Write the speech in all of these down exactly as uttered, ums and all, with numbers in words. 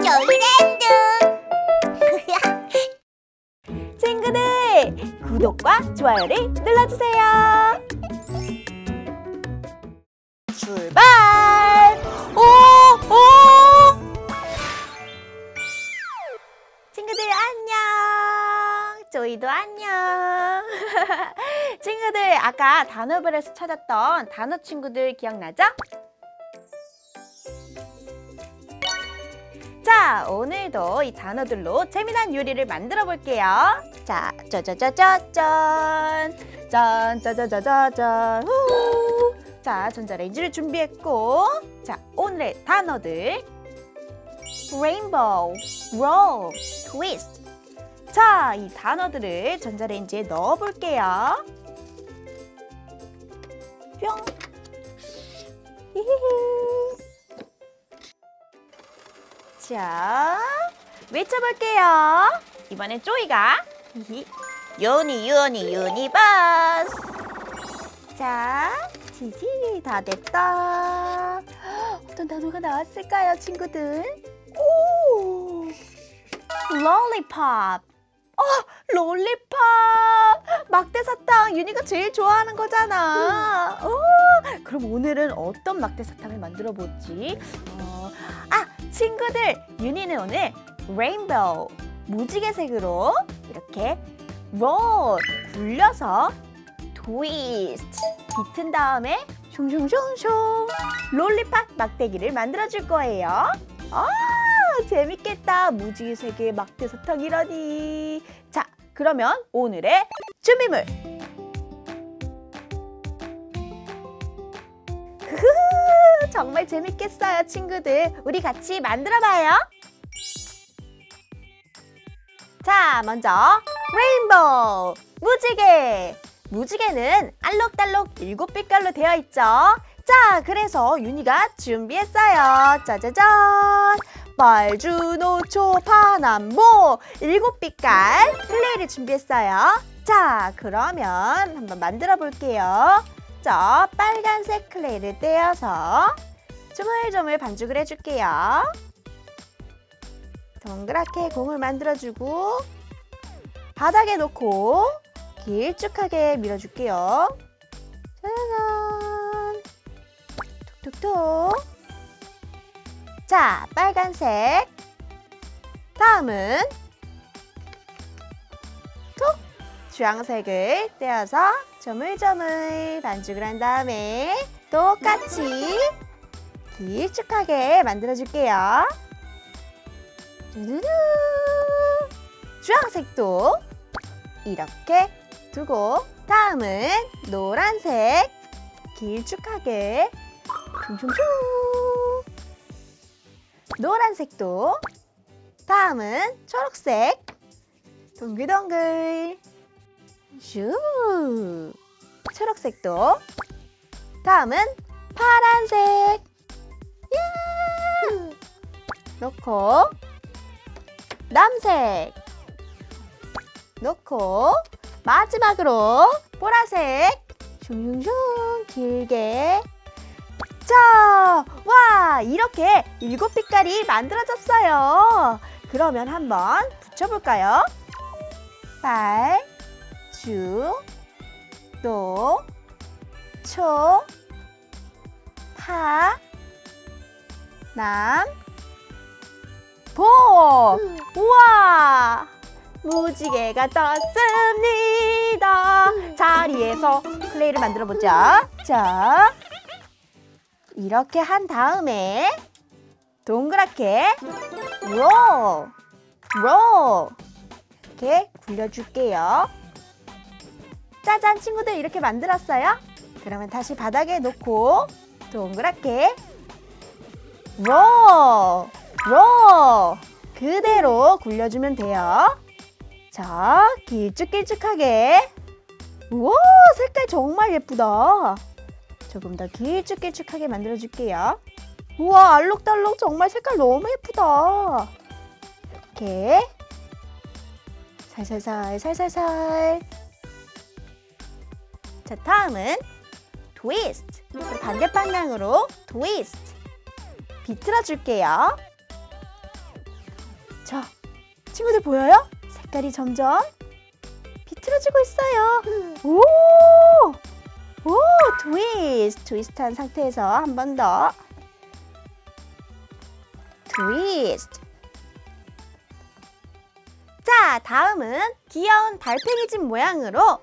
쫄랜드! 친구들! 구독과 좋아요를 눌러주세요! 출발! 오! 오! 친구들 안녕! 조이도 안녕! 친구들 아까 단어블에서 찾았던 단어 친구들 기억나죠? 자, 오늘도 이 단어들로 재미난 요리를 만들어 볼게요. 자, 짜자자자짠! 짠, 짜자자자짠! 후! 자, 전자레인지를 준비했고, 자, 오늘의 단어들. 레인보우, 롤, 트위스트. 자, 이 단어들을 전자레인지에 넣어 볼게요. 뿅! 히히히! 자, 외쳐볼게요. 이번엔 쪼이가 요니 요니 유니버스. 자, 지지 다 됐다. 어떤 단어가 나왔을까요, 친구들? 오, 롤리팝. 어, 롤리팝. 막대사탕, 유니가 제일 좋아하는 거잖아. 음. 오, 그럼 오늘은 어떤 막대사탕을 만들어 보지? 어, 아! 친구들, 유니는 오늘 레인보우, 무지개색으로 이렇게 롤, 굴려서 트위스트, 비튼 다음에 숑숑숑숑 롤리팝 막대기를 만들어줄 거예요. 아, 재밌겠다. 무지개색의 막대사탕이라니. 자, 그러면 오늘의 준비물. 정말 재밌겠어요, 친구들. 우리 같이 만들어봐요. 자, 먼저 레인보우, 무지개. 무지개는 알록달록 일곱 빛깔로 되어 있죠. 자, 그래서 유니가 준비했어요. 짜자잔! 빨주, 노초, 파남보 일곱 빛깔 클레이를 준비했어요. 자, 그러면 한번 만들어 볼게요. 자, 빨간색 클레이를 떼어서 조물조물 반죽을 해줄게요. 동그랗게 공을 만들어주고 바닥에 놓고 길쭉하게 밀어줄게요. 짜잔! 툭툭툭! 자, 빨간색. 다음은 톡! 주황색을 떼어서 조물조물 반죽을 한 다음에 똑같이 길쭉하게 만들어줄게요. 두두두. 주황색도 이렇게 두고, 다음은 노란색 길쭉하게 쭝쭝쭝. 노란색도, 다음은 초록색 동글동글 슈. 초록색도, 다음은 파란색. 야! 놓고 남색 놓고 마지막으로 보라색 슝슝슝 길게. 자, 와, 이렇게 일곱 빛깔이 만들어졌어요. 그러면 한번 붙여볼까요? 빨, 주, 노, 초, 파, 남, 보! 우와! 무지개가 떴습니다. 자리에서 클레이를 만들어 보자. 자, 이렇게 한 다음에 동그랗게 롤, 롤 이렇게 굴려줄게요. 짜잔, 친구들, 이렇게 만들었어요. 그러면 다시 바닥에 놓고 동그랗게 롤, 롤 그대로 굴려주면 돼요. 자, 길쭉길쭉하게. 우와, 색깔 정말 예쁘다. 조금 더 길쭉길쭉하게 만들어줄게요. 우와, 알록달록 정말 색깔 너무 예쁘다. 이렇게 살살살 살살살. 자, 다음은 트위스트. 반대 방향으로 트위스트 비틀어 줄게요. 친구들 보여요? 색깔이 점점 비틀어지고 있어요. 오! 오! 트위스트! 트위스트한 상태에서 한 번 더 트위스트! 자, 다음은 귀여운 달팽이 집 모양으로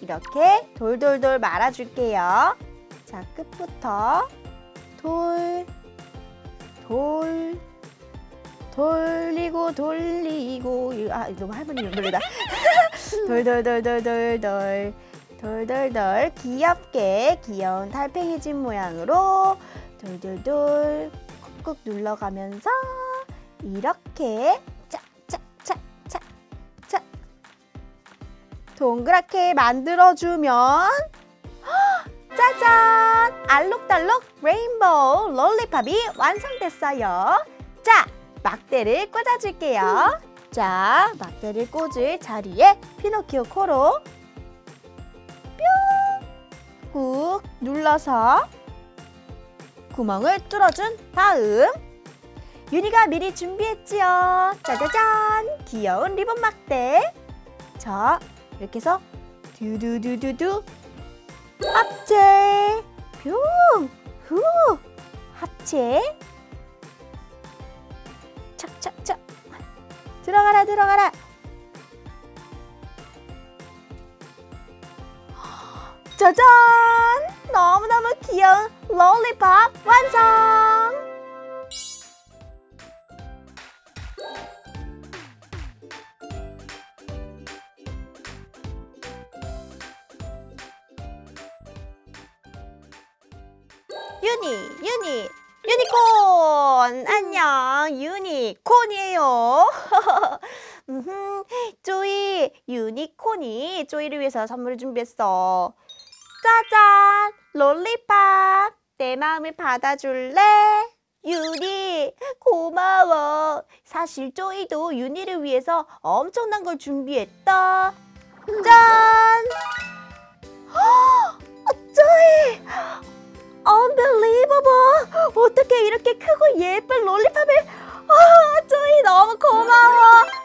이렇게 돌돌돌 말아줄게요. 자, 끝부터 돌, 돌, 돌리고 돌리고 아, 너무 할머니 연결이다. 돌돌돌돌돌돌 돌돌돌 귀엽게 귀여운 달팽이 집 모양으로 돌돌돌 꾹꾹 눌러가면서 이렇게 차차차차차 동그랗게 만들어주면 짜잔! 알록달록 레인보우 롤리팝이 완성됐어요. 자, 막대를 꽂아줄게요. 자, 막대를 꽂을 자리에 피노키오 코로 뿅! 꾹 눌러서 구멍을 뚫어준 다음 윤희가 미리 준비했지요. 짜자잔! 귀여운 리본 막대. 자, 이렇게 해서 두두두두두 앞체, 뿅, 후, 하체, 착착착, 들어가라 들어가라. 짜잔! 너무너무 귀여운 롤리팝 완성! 유니, 유니, 유니콘! 안녕, 유니콘이에요. 쪼이, 유니콘이 쪼이를 위해서 선물을 준비했어. 짜잔, 롤리팝, 내 마음을 받아줄래? 유니, 고마워. 사실 쪼이도 유니를 위해서 엄청난 걸 준비했다. 짠! 쪼이! Unbelievable! 어떻게 이렇게 크고 예쁜 롤리팝을 아, 쪼이 너무 고마워!